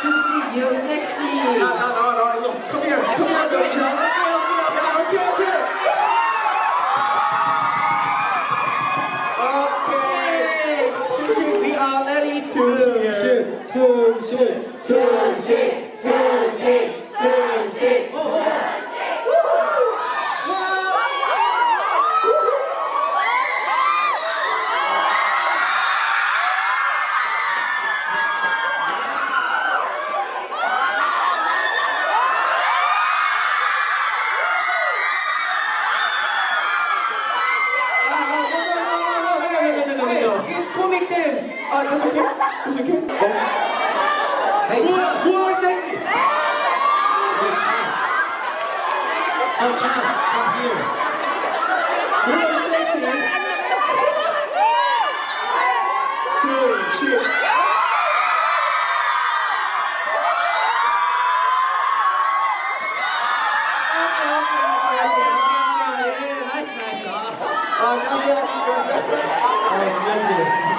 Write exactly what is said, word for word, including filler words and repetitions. Susie, you're sexy. No, no, no, no, no. Come here. Come here, baby girl. Okay, okay. Okay. Susie, we are ready to... Susie, Susie, Susie, Susie, Susie. Oh, gracias.